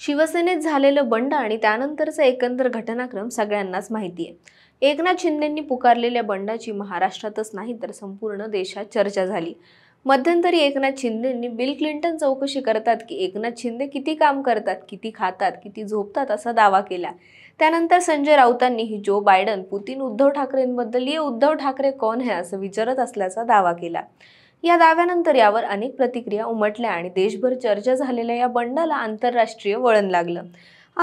शिवसेनेत झालेलं बंड आणि त्यानंतरचा एकंदर घटनाक्रम सगळ्यांनाच माहिती आहे। एकनाथ शिंदेंनी पुकारलेल्या बंडाची महाराष्ट्रातच नाही तर संपूर्ण देशात चर्चा झाली। मध्यंतरी एकनाथ शिंदेंनी बिल क्लिंटन चौकशी करतात की एकनाथ शिंदे किती काम करतात, किती खातात, किती झोपतात असा दावा केला। त्यानंतर संजय राऊतांनीही जो बायडन, पुतिन, उद्धव ठाकरेंबद्दल उद्धव ठाकरे कोण है असं विचारत असल्याचा दावा केला। या दाव्यानंतर यावर अनेक प्रतिक्रिया उमटल्या आणि देशभर चर्चा झालेल्या या बंडाला आंतरराष्ट्रीय वळण लागलं।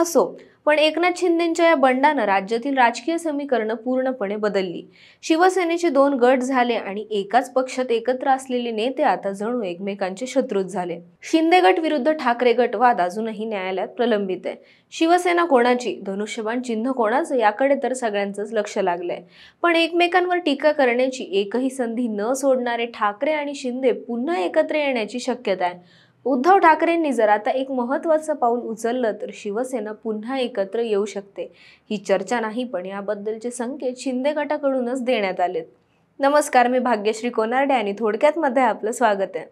असो, पण एकनाथ शिंदेंच्या या बंडाने राज्यातील राजकीय समीकरण पूर्णपणे बदलली। शिवसेनेचे दोन गट झाले आणि एकाच पक्षात एकत्र असलेले नेते आता जणू एकमेकांचे शत्रूच झाले। शिंदे गट विरुद्ध ठाकरे गट वाद अजूनही न्यायालयात प्रलंबित आहे। शिवसेना कोणाची, धनुष्यबाण चिन्ह कोणाचं याकडे तर सगळ्यांचंच लक्ष लागलंय। पण एकमेकांवर टीका करण्याची एकही संधी न सोडणारे ठाकरे आणि शिंदे पुन्हा एकत्र येण्याची शक्यता आहे। उद्धव ठाकरेंनी जर आता एक महत्त्वाचं पाऊल उचललं तर शिवसेना पुन्हा एकत्र येऊ शकते, ही चर्चा नाही पण याबद्दलचे संकेत शिंदे गटाकडूनच देण्यात आलेत। नमस्कार, मी भाग्यश्री कोणारडे आणि थोडक्यात मध्ये आपलं स्वागत आहे।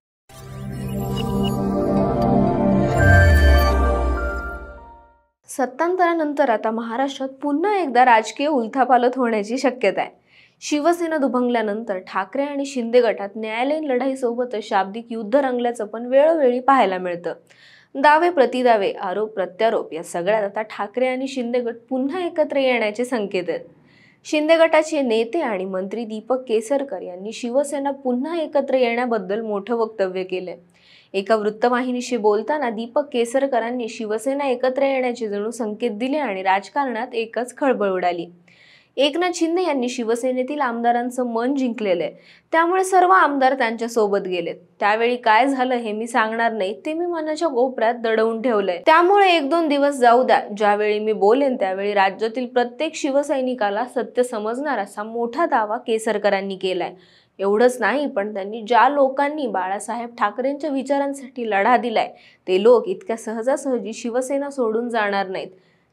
सत्तांतरानंतर आता महाराष्ट्रात पुन्हा एकदा राजकीय उलथापालथ होण्याची शक्यता आहे। शिवसेना दुभंगल्यानंतर ठाकरे आणि शिंदे गटात न्यायालयीन लढाईसोबतच शाब्दिक युद्ध रंगल्याचं पण वेळोवेळी पाहायला मिळतं। दावे प्रतिदावे, आरोप प्रत्यारोप या सगळ्यात आता ठाकरे आणि शिंदे गट पुन्हा एकत्र येण्याचे संकेत आहेत। शिंदे गटाचे नेते आणि मंत्री दीपक केसरकर यांनी शिवसेना पुन्हा एकत्र येण्याबद्दल मोठं वक्तव्य केलंय। एका वृत्तवाहिनीशी बोलताना दीपक केसरकरांनी शिवसेना एकत्र येण्याचे जणू संकेत दिले आणि राजकारणात एकच खळबळ उडाली। एकनाथ शिंदे यांनी शिवसेनेतील आमदारांचं मन जिंकलेलं आहे, त्यामुळे सर्व आमदार त्यांच्या सोबत गेलेत। त्यावेळी काय झालं हे मी सांगणार नाही, ते मी मनाच्या कोपऱ्यात दडवून ठेवलंय, त्यामुळे एक दोन दिवस जाऊ द्या, ज्यावेळी मी बोलेन त्यावेळी राज्यातील प्रत्येक शिवसैनिकाला सत्य समजणार असा मोठा दावा केसरकरांनी केलाय। एवढंच नाही पण त्यांनी ज्या लोकांनी बाळासाहेब ठाकरेंच्या विचारांसाठी लढा दिलाय ते लोक इतक्या सहजासहजी शिवसेना सोडून जाणार नाहीत।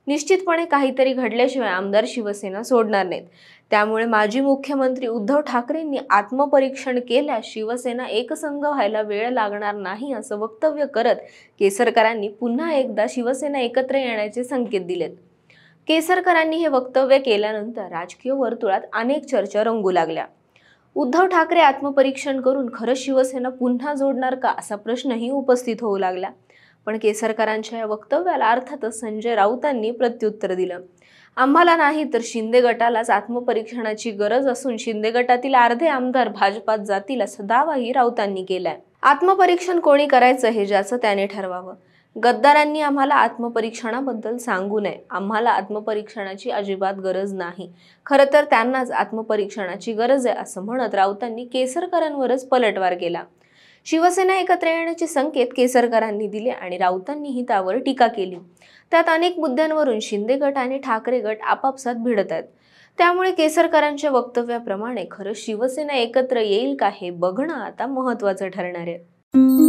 निश्चितपणे काहीतरी घडल्याशिवाय आमदार शिवसेना सोडणार नाहीत, त्यामुळे माजी मुख्यमंत्री उद्धव ठाकरेंनी आत्मपरीक्षण केल्यास शिवसेना एकसंघ व्हायला वेळ लागणार नाही असं वक्तव्य करत केसरकरांनी पुन्हा एकदा शिवसेना एकत्र येण्याचे संकेत दिलेत। केसरकरांनी हे वक्तव्य केल्यानंतर राजकीय वर्तुळात अनेक चर्चा रंगू लागल्या। उद्धव ठाकरे आत्मपरीक्षण करून खरं शिवसेना पुन्हा जोडणार का असा प्रश्नही उपस्थित होऊ लागला। पण केसरकरांच्या या वक्तव्याला अर्थातच संजय राऊतांनी प्रत्युत्तर दिलं। आम्हाला नाही तर शिंदे गटालाच आत्मपरीक्षणाची गरज असून शिंदे गटातील अर्धे आमदार भाजपात जातील असा दावाही राऊतांनी केलाय। आत्मपरीक्षण कोणी करायचं हे ज्याचं त्याने ठरवावं। गद्दारांनी आम्हाला आत्मपरीक्षणाबद्दल सांगू नये, आम्हाला आत्मपरीक्षणाची अजिबात गरज नाही, खरं तर त्यांनाच आत्मपरीक्षणाची गरज आहे असं म्हणत राऊतांनी केसरकरांवरच पलटवार केला। शिवसेना एकत्र येण्याचे संकेत केसरकरांनी दिले आणि राऊतांनीही त्यावर टीका केली। त्यात अनेक मुद्द्यांवरून शिंदे गट आणि ठाकरे गट आपापसात भिडत आहेत, त्यामुळे केसरकरांच्या वक्तव्याप्रमाणे खरं शिवसेना एकत्र येईल का हे बघणं आता महत्त्वाचं ठरणार आहे।